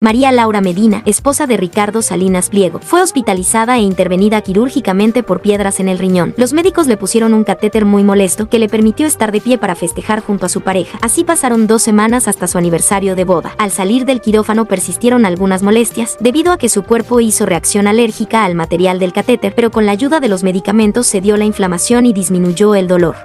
María Laura Medina, esposa de Ricardo Salinas Pliego, fue hospitalizada e intervenida quirúrgicamente por piedras en el riñón. Los médicos le pusieron un catéter muy molesto que le permitió estar de pie para festejar junto a su pareja. Así pasaron 2 semanas hasta su aniversario de boda. Al salir del quirófano persistieron algunas molestias, debido a que su cuerpo hizo reacción alérgica al material del catéter, pero con la ayuda de los medicamentos cedió la inflamación y disminuyó el dolor.